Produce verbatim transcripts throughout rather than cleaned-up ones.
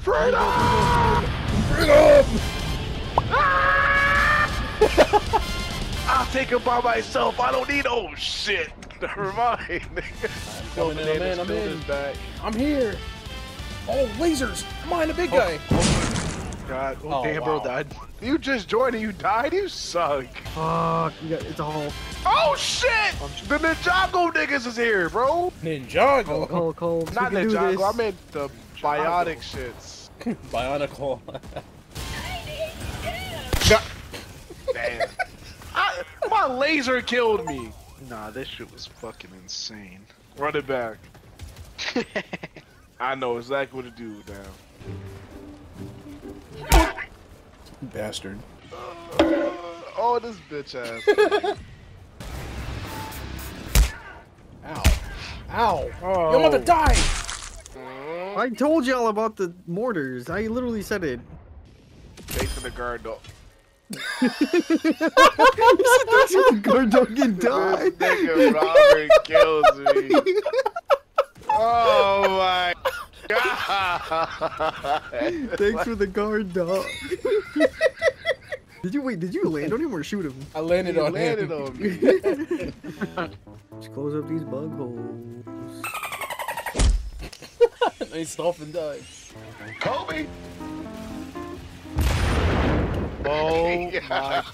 Freedom! Freedom! Ah! I'll take him by myself. I don't need. Oh shit! Never mind. I'm, in, I'm, in, I'm, in. Back. I'm here. Oh lasers! Come on, the big oh. guy. Oh god! Oh, oh damn, wow. Bro died. You just joined and you died. You suck. Fuck! You got, it's a hole. Oh shit! The Ninjago niggas is here, bro. Ninjago. Cole, Cole, Cole. Not Ninjago. I meant the Bionic shits. Bionicle. Damn. I, my laser killed me. Nah, this shit was fucking insane. Run it back. I know exactly what to do now. Bastard. Uh, oh, this bitch ass. Ow. Ow. Oh. You're about to die! I told y'all about the mortars. I literally said it. Face of the guard dog. You said that's the guard dog and died. This nigga Robert kills me. Oh my god. Thanks what? for the guard dog. Did you wait? Did you land on him or shoot him? I landed on landed him. Landed on me. Just close up these bug holes. They stop and die. Kobe! Oh my god.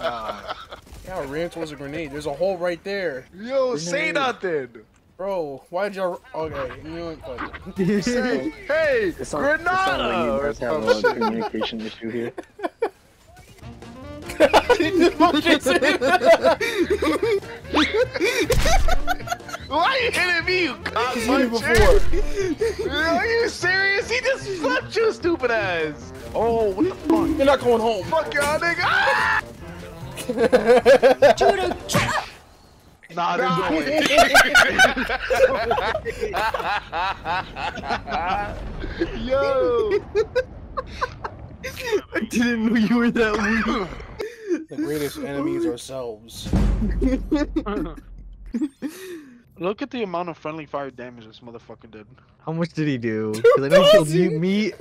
Yeah, I ran towards a grenade. There's a hole right there. Yo, grenade. Say nothing! Bro, why'd y'all. Okay, you know what? Hey! Hey! It's on, Granada! It's on, like, you guys have a communication issue here. Why are you hitting me, you cock puncher? Are you serious? He just slapped you, stupid ass! Oh, what the fuck? You're not going home. Fuck y'all, nigga! Ah! Judah, nah, they're nah. going. Yo! I didn't know you were that weak. The greatest enemies ourselves. Look at the amount of friendly fire damage this motherfucker did. How much did he do? Because I know he killed you, me.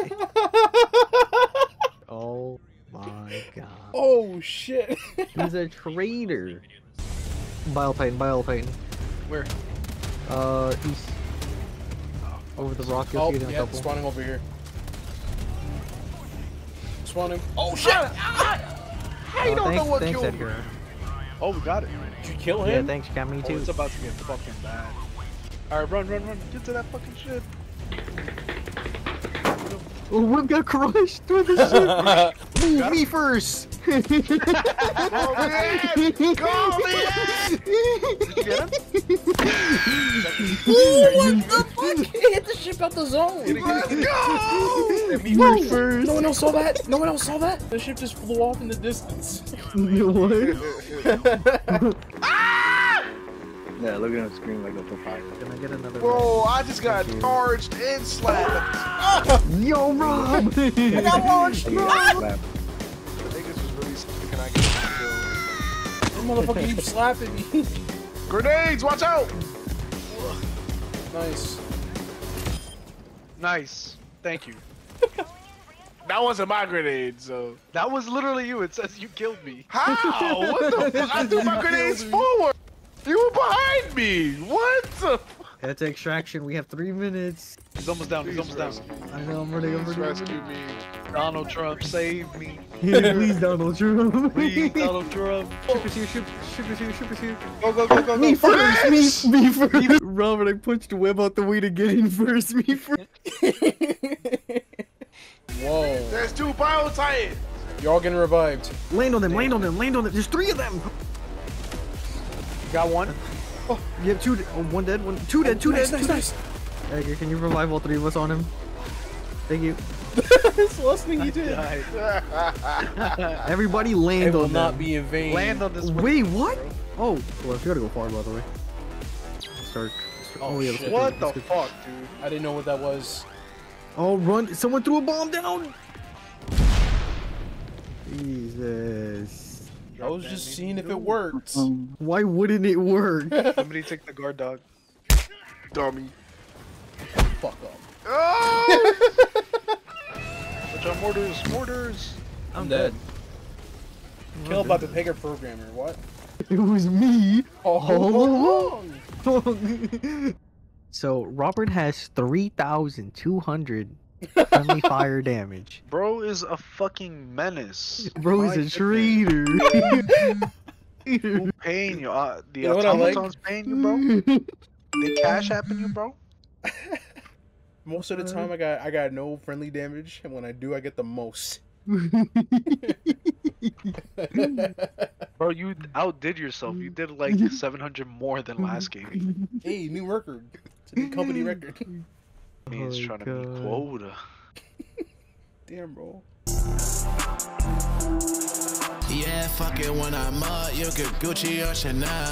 Oh my god. Oh shit. He's a traitor. Bile Titan, Bile Titan. Where? Uh, east. Oh, over the rock. Oh, yeah, couple. Spawning over here. Spawning. Oh shit! Ah! I oh, don't thanks, know what thanks, killed me. Oh, we got it. Did you kill him? Yeah, thanks, you got me too. Oh, it's about to get fucking bad. Alright, run, run, run. Get to that fucking shit. Oh, one got crushed through the shit. Move me first. Go, man! Go, man! Did you get him? Ooh, what the fuck? He hit the ship out the zone. Let's go! Me no. First. No one else saw that? No one else saw that? The ship just flew off in the distance. What? Ah! Yeah, look at him scream like a papaya. Can I get another? Bro, I just got charged and slapped. Ah! Yo, Rob! I got launched, bro! I think this was really something. Can I get a kill? That motherfucker keeps slapping me. Grenades, watch out! Nice. Nice. Thank you. That wasn't my grenade, so. That was literally you. It says you killed me. How? What the fuck? I threw my grenades forward. You were behind me. What the? That's extraction. We have three minutes. He's almost down. He's almost down. I know. I'm running over. Rescue me. Donald Trump, save me. Please, Donald Trump. Please, Donald Trump. Shippers here. Shippers here. Shippers here. Go, go, go, go, go. Me first. Me, me first. Robert, I punched the web out the way to get in first. Me first. Whoa. There's two Bio Titans! You're all getting revived. Land on them, land on them, land on them. There's three of them! You got one? Oh, you have two. Oh, one dead, one. Two dead, two oh, nice, dead, nice, two nice. dead. Edgar, can you revive all three of us on him? Thank you. That's the last thing you did. Everybody land on them. It will not be in vain. Land on this. Wait, one. what? Oh, well, if you gotta go far, by the way. Start. start oh, oh, yeah. Shit. What the fuck, dude? I didn't know what that was. Oh, run! Someone threw a bomb down! Jesus. I was just seeing if it worked. Um, why wouldn't it work? Somebody take the guard dog. Dummy. Fuck off. Oh! Orders, orders! I'm, I'm dead. dead. Killed by the bigger programmer, what? It was me all along! So, Robert has three thousand two hundred friendly fire damage. Bro is a fucking menace. Bro is a traitor. Who paying you? Uh, the you automatons like? paying you, bro? They cash apping you, bro? Most of the time I got I got no friendly damage, and when I do I get the most. Bro, you outdid yourself. You did like seven hundred more than last game. Hey, new record. It's a new company record. Oh, he's trying God. to be quota. Damn, bro. Yeah, fuck it, when I'm up, you could Gucci or Chanel.